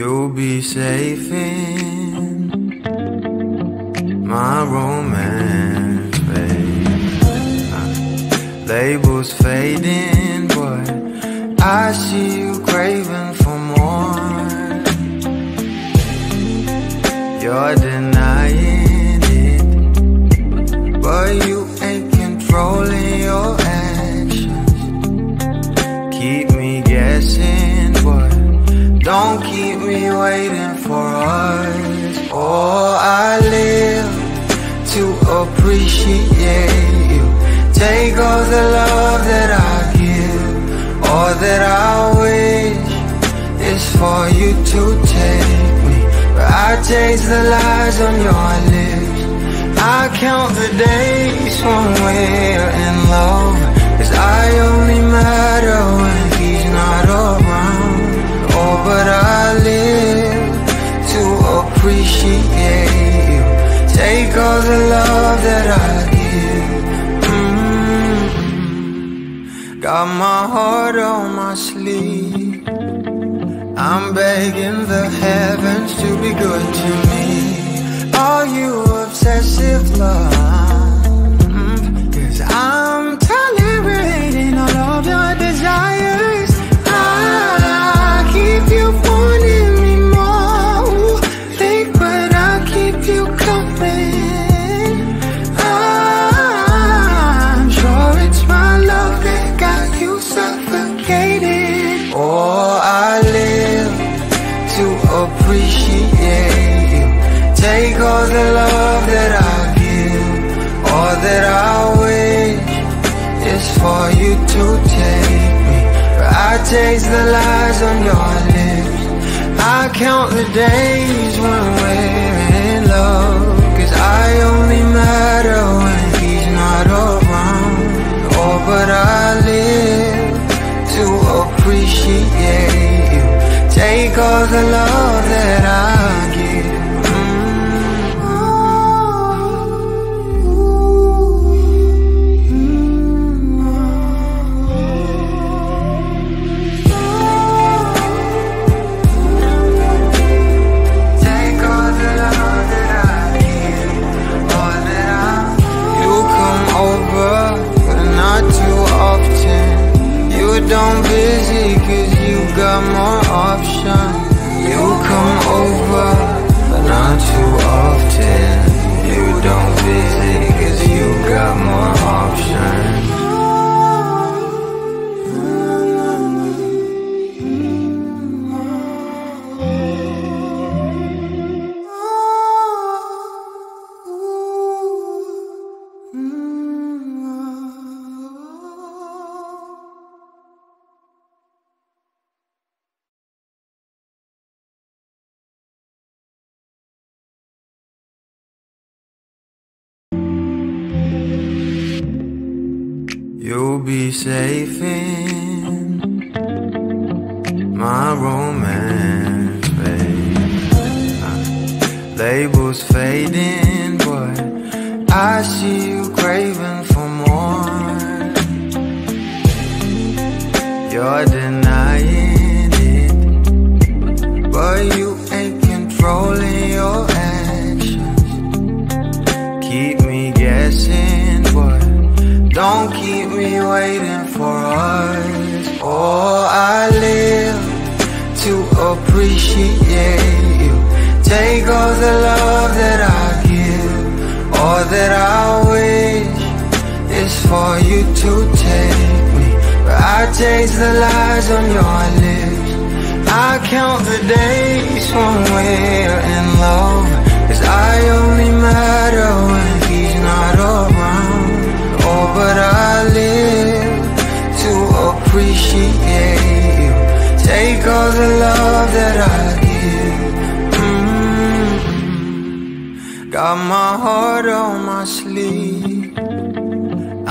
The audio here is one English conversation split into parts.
You'll be safe in my romance, babe. Labels fading, but I see you craving for more. You're denying it, but you ain't controlling your actions. Keep me guessing, but don't keep me waiting for us. Oh, I live to appreciate you. Take all the love that I give, all that I wish is for you to take me. But I taste the lies on your lips. I count the days when we're in love, 'cause I only matter when he's not around. Oh, but I live to appreciate you. Take all the love that I give. Got my heart on my sleeve. I'm begging the heavens to be good to me. Are you obsessive, love? 'Cause I'm tolerating all of your desires. You wanted me more, think, but I'll keep you coming. I'm sure it's my love that got you suffocated. Oh, I live to appreciate you. Take all the love that I give, all that I wish is for you to take me. But I taste the lies on your lips. I count the days when we're in love, 'cause I only matter when he's not around. Oh, but I live to appreciate you. Take all the love that I give. Don't busy, 'cause you got more options. You come over, but not too often. You don't visit, 'cause you got more options. You'll be safe in my romance, babe. Labels fading, but I see you craving for more. You're denying it, but you ain't controlling your actions. Keep me guessing, but don't keep me waiting for us. Oh, I live to appreciate you. Take all the love that I give, all that I wish is for you to take me. But I taste the lies on your lips. I count the days when we're in love, 'cause I only matter when he's not around. Oh, but I live to appreciate you. Take all the love that I give. Got my heart on my sleeve.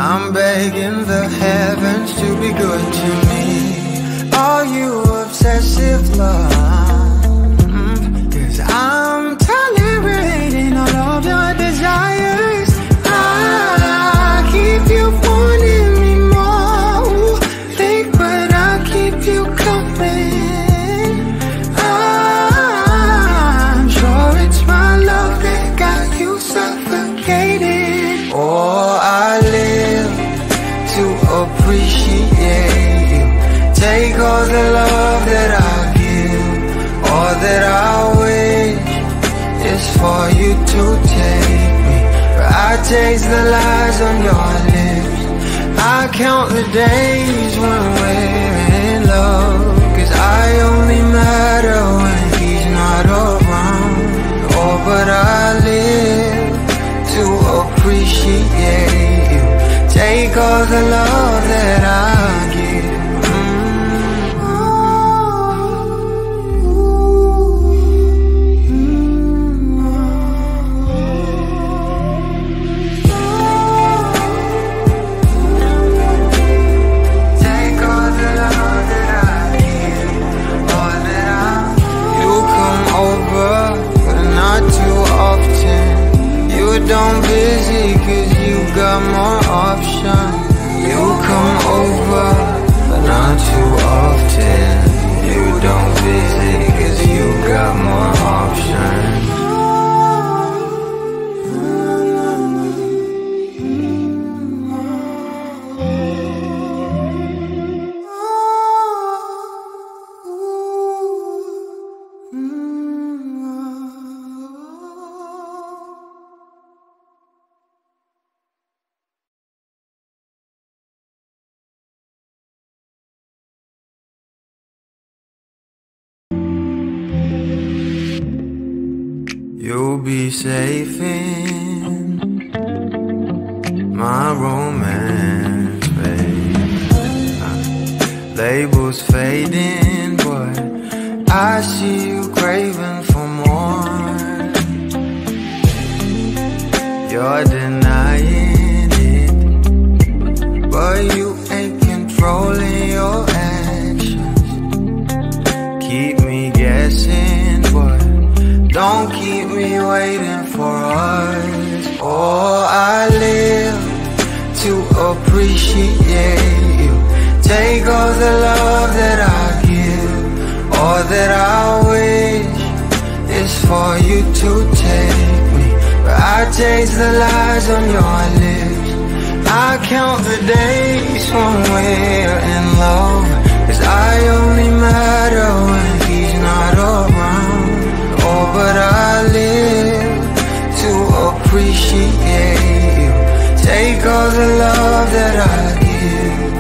I'm begging the heavens to be good to me. Are you obsessive, love? 'Cause I'm tolerating all of your desires. You wanted me more, think, but I'll keep you company. because the love that I give, all that I wish, is for you to take me. But I taste the lies on your lips, I count the days when we're in love. Cause I only matter when he's not around. Oh, but I live to appreciate you. Take all the love that I give. Don't busy cause you got more options. You come over but not too often. You don't visit cause you got more options. You'll be safe in my romance, babe. Labels fading, but I see you craving for more. You're denying it, but you ain't controlling your actions. Keep me guessing, but don't keep me waiting for us. Oh, I live to appreciate you. Take all the love that I give, all that I wish is for you to take me. But I taste the lies on your lips, I count the days when we're in love. Cause I only matter when he's not around. Oh, but I live to appreciate you. Take all the love that I give.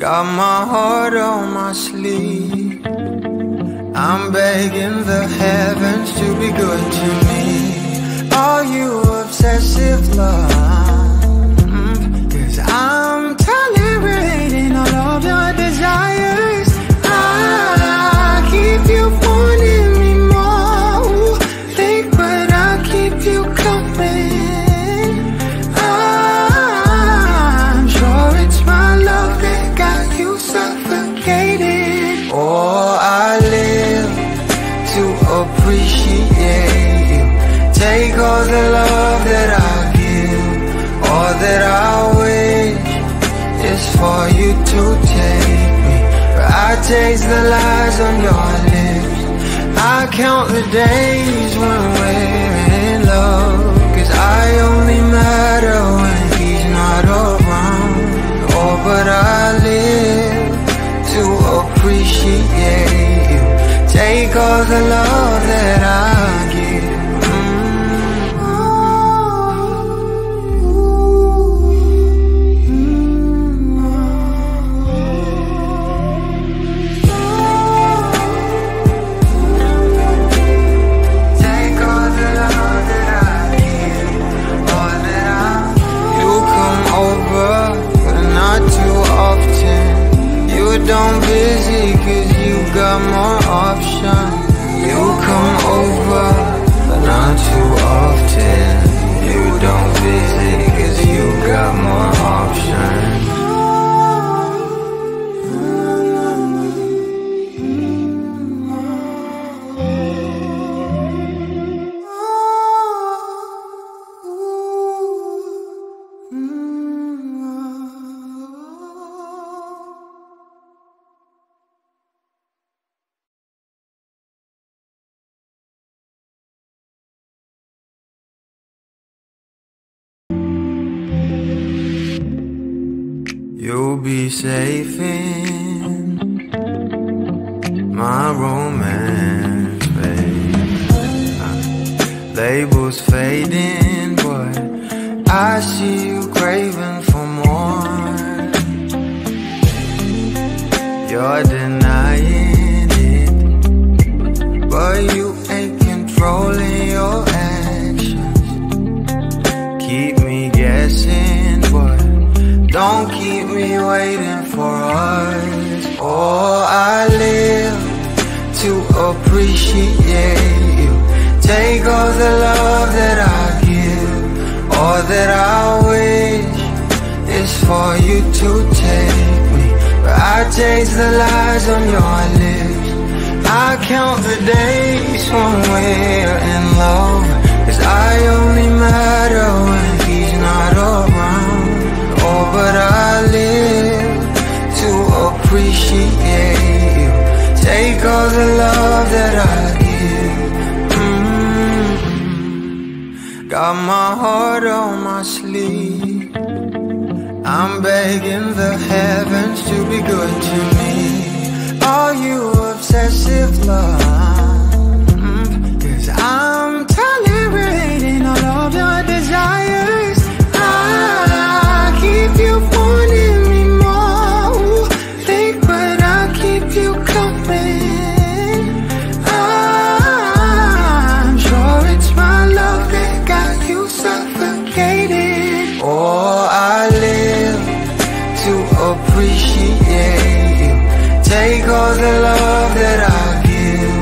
Got my heart on my sleeve. I'm begging the heavens to be good to me. Are you obsessive love? Cause I'm tolerating all of your desires. If you wanted me more, think, but I'll keep you coming. I'm sure it's my love that got you suffocated. Oh, I live to appreciate you. Take all the love that I give, all that I wish is for you to take. I taste the lies on your lips, I count the days when we're in love. Cause I only matter when he's not around. Oh, but I live to appreciate you. Take all the love that I give. Don't busy cause you got more options. You come over but not too often. You don't visit cause you got more options. You'll be safe in my romance, babe. Labels fading, but I see you craving for more. You're denying it, but you ain't controlling your actions. Keep me guessing, but don't keep me waiting for us. Oh, I live to appreciate you. Take all the love that I give, all that I wish is for you to take me. But I change the lies on your lips. I count the days when we're in love, 'cause I only matter when he's not around. Oh, but I live to appreciate you. Take all the love that I give. Got my heart on my sleeve. I'm begging the heavens to be good to me. Are you obsessive love? 'Cause I'm tolerating all of your desires. If you wanted me more, think, but I'll keep you company. I'm sure it's my love that got you suffocated. Oh, I live to appreciate you. Take all the love that I give,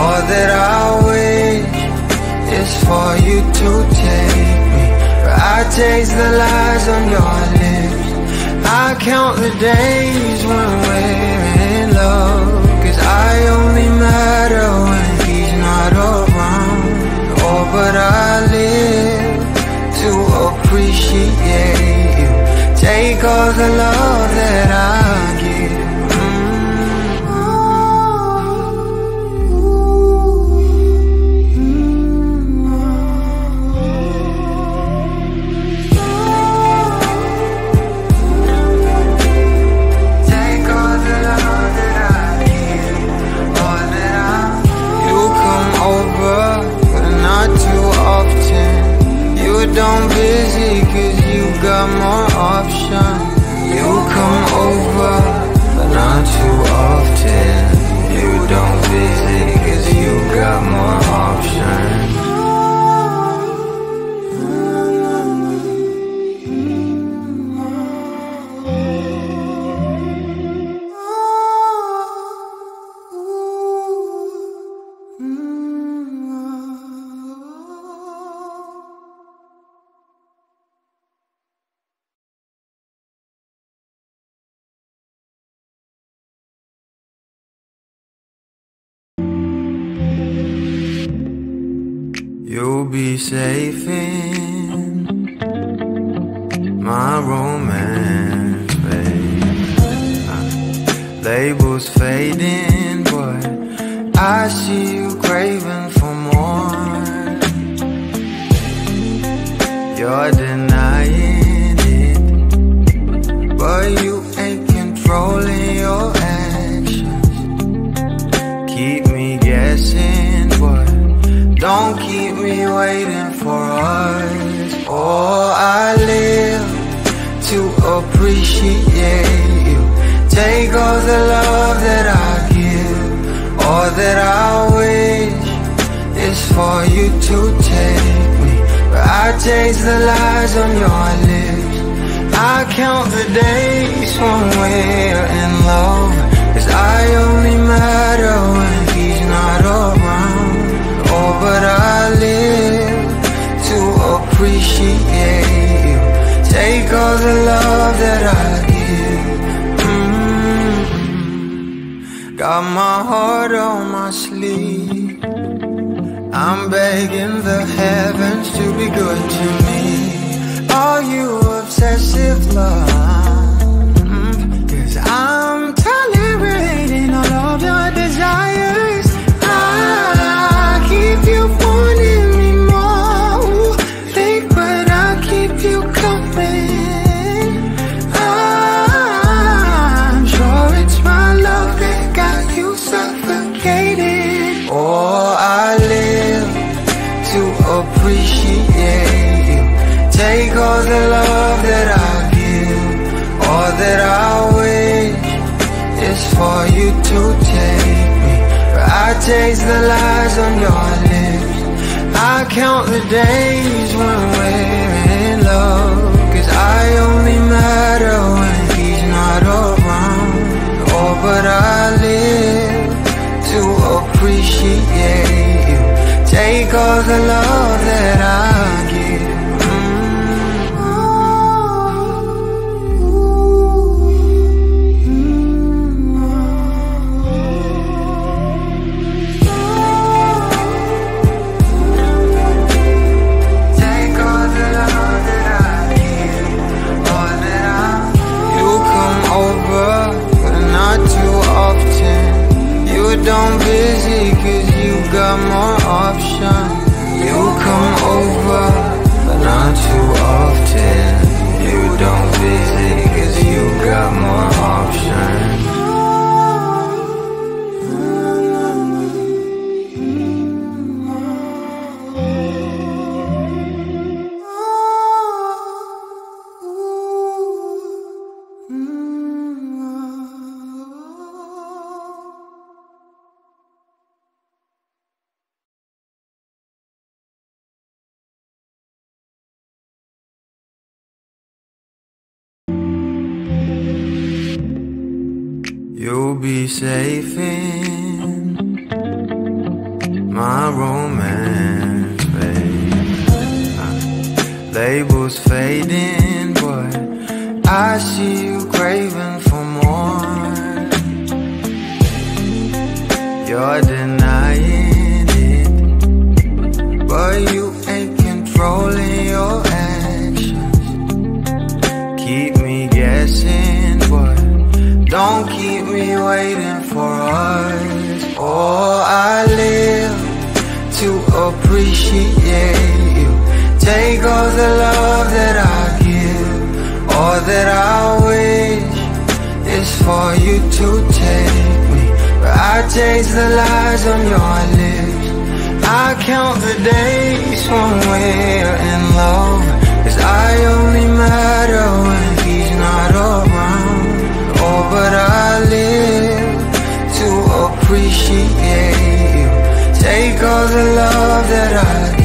all that I wish is for you to take. I taste the lies on your lips. I count the days when we're in love, 'cause I only matter when he's not around. Oh, but I live to appreciate you. Take all the love that I give. Don't busy 'cause you got more options. You come over, but not too often. You don't busy 'cause you got more options. You'll be safe in my romance, babe. Labels fading, but I see you craving for more. You're denying it, but you ain't controlling your actions. Keep me guessing, but don't keep me waiting for us. Oh, I live to appreciate you. Take all the love that I give, all that I wish is for you to take me. But I taste the lies on your lips. I count the days when we're in love, 'cause I only matter when he's not around. Oh, but I live to appreciate you. Take all the love that I give. Got my heart on my sleeve. I'm begging the heavens to be good to me. Are you obsessive love? 'Cause I'm tolerating all of your desires. If you wanted me more, think, but I'll keep you company. was the love that I give. All that I wish is for you to take me. But I taste the lies on your lips. I count the days when we're in love. Cause I only matter when he's not around. Oh, but I live to appreciate you. Take all the love that I give. Don't busy cause you got more options. You come over but not too often. You don't busy cause you got more options. You'll be safe in my romance, babe. Labels fading, but I see you craving for more. You're denying it, but you ain't controlling your actions. Keep me guessing, but don't keep me waiting for us. Oh, I live to appreciate you. Take all the love that I give. All that I wish is for you to take me. But I taste the lies on your lips. I count the days when we're in love. Cause I only matter when he's not around. Oh, but I live to appreciate you. Take all the love that I give.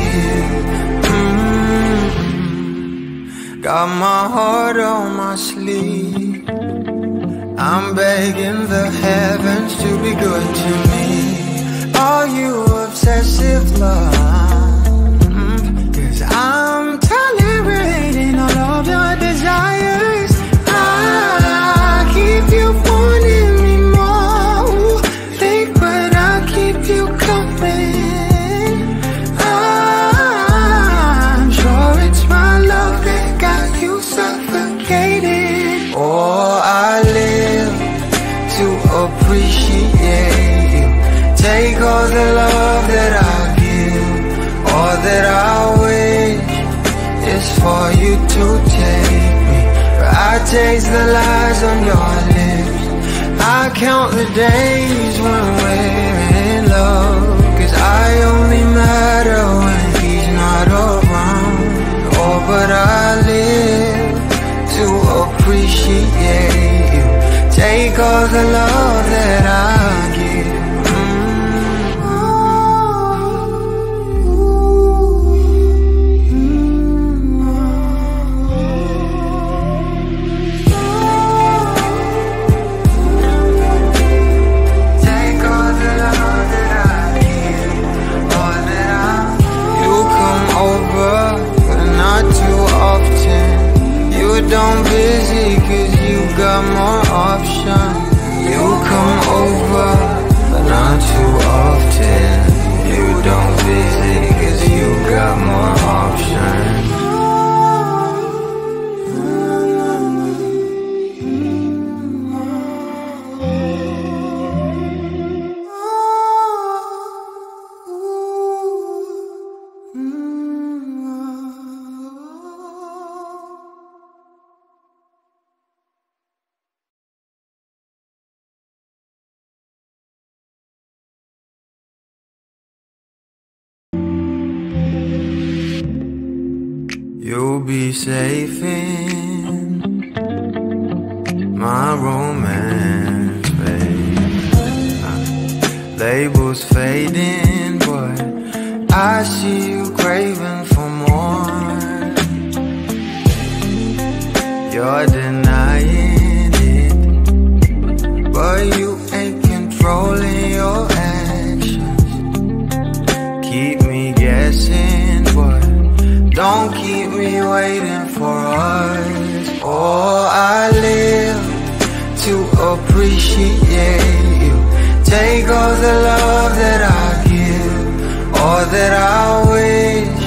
Got my heart on my sleeve. I'm begging the heavens to be good to me. Are you obsessive, love? Cause I'm tolerating all of your desires. You wanted me more, think, but I'll keep you coming. I'm sure it's my love that got you suffocated. Oh, I live to appreciate you. Take all the love that I give. All that I wish is for you to take me. But I taste the lies on your lips. I count the days when we're in love. Cause I only matter when he's not around. Oh, but I live to appreciate you. Take all the love that I give. Don't busy cause you got more options. You come over be safe in my romance phase. Labels fading, but I see you craving for more. You're denying it, but you ain't controlling your actions. Keep me guessing, but don't keep me waiting for us. Oh, I live to appreciate you. Take all the love that I give, all that I wish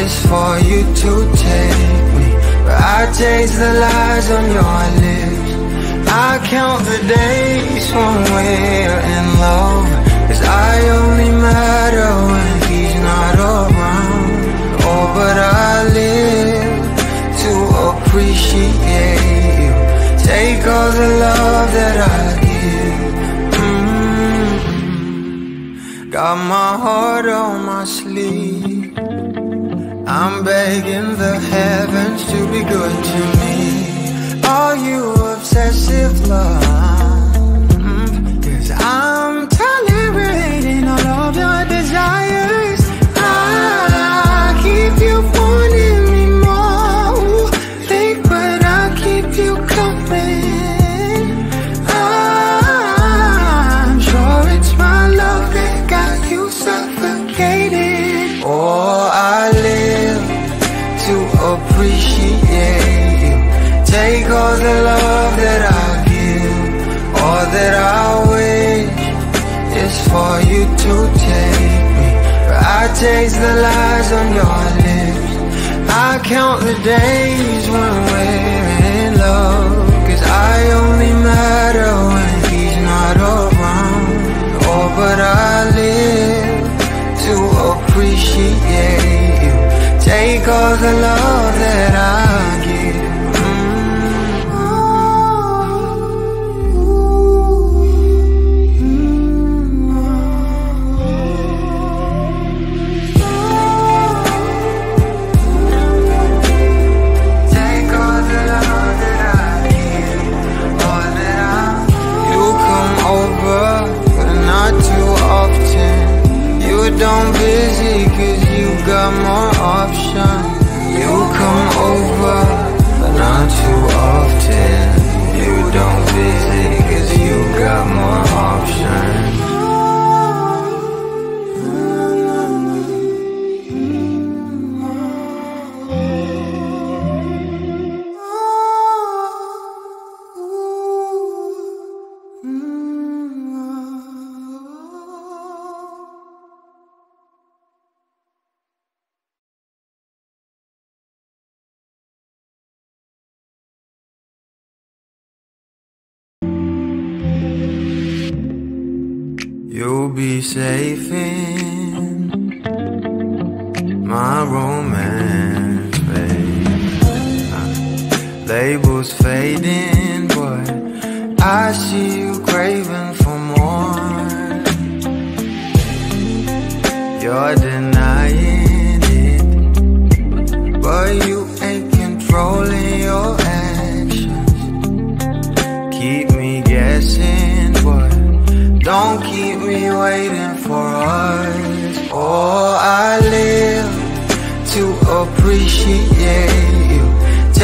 is for you to take me. But I taste the lies on your lips. I count the days when we're in love, 'cause I only matter when he's not around. Oh, but I live to appreciate you. Take all the love that I give. Got my heart on my sleeve. I'm begging the heavens to be good to me. Are you obsessive love? 'Cause I'm tolerating all of your desires. You wanted me more, think, but I'll keep you coming. I'm sure it's my love that got you suffocated. Oh, I live to appreciate you. Take all the love that I give, all that I wish is for you to take me. But I taste the lies on your lips. I count the days when we're in love, 'cause I only matter when he's not around. Oh, but I live to appreciate you. Take all the love that I give. Don't busy, 'cause you got more options. You come over, but not too often. You don't busy, 'cause you got more options. You'll be safe in my romance phase. Labels fading, but I see you craving for more. You're denying it, but you ain't controlling your actions. Keep me guessing, but don't keep me waiting for us. Oh, I live to appreciate you.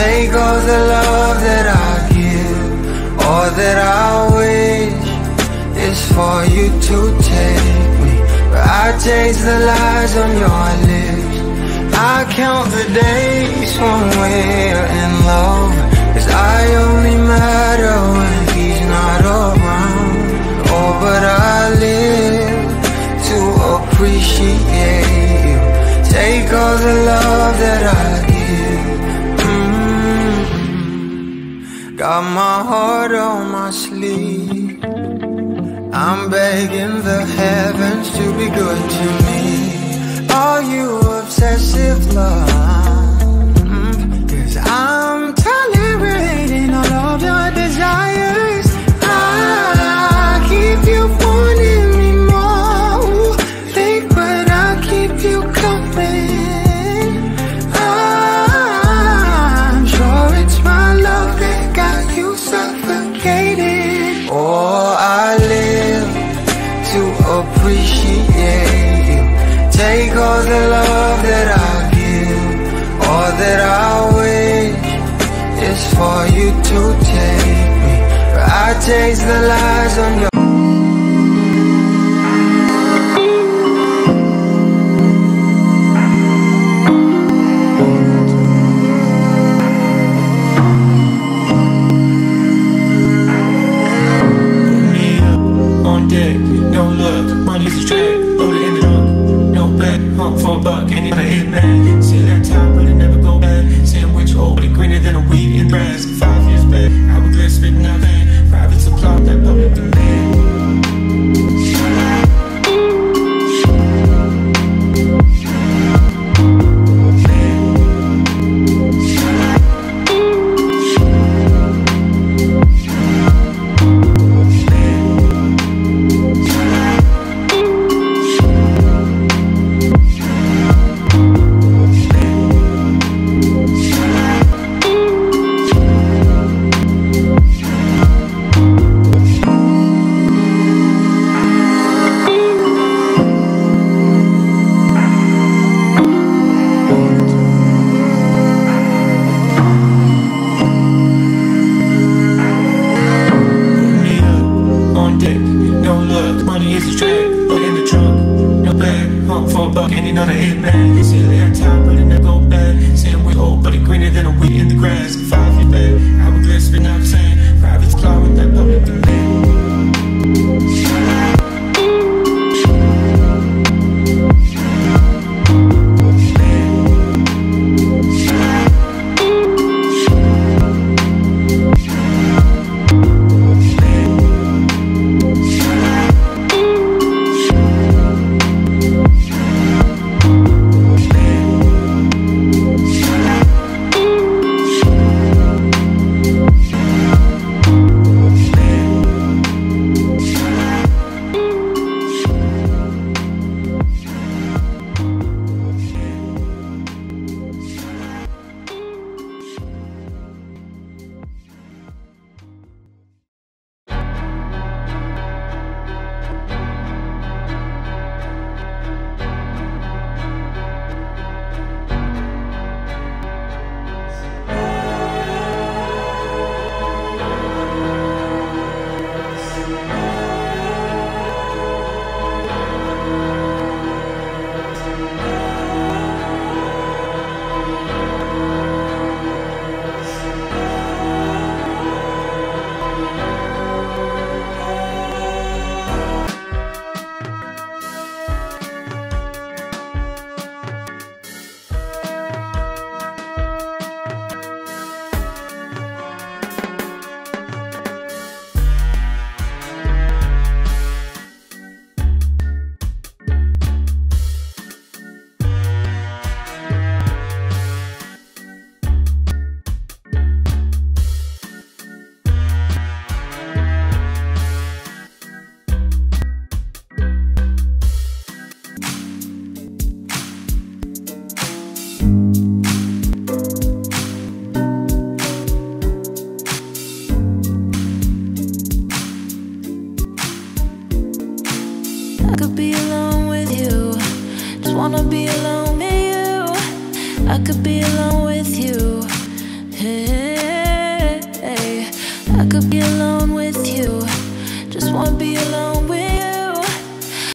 Take all the love that I give, all that I wish is for you to take me. But I taste the lies on your lips. I count the days when we're in love, 'cause I only matter when he's not around. Oh, but I live to appreciate you. Take all the love that I give. Got my heart on my sleeve. I'm begging the heavens to be good to me. Are you obsessive love? 'Cause I'm tolerating all of your desires. You wanted me more, think, but I'll keep you company. because the love that I give, all that I wish, is for you to take me. But I taste the lies on your I could be alone with you. Hey, I could be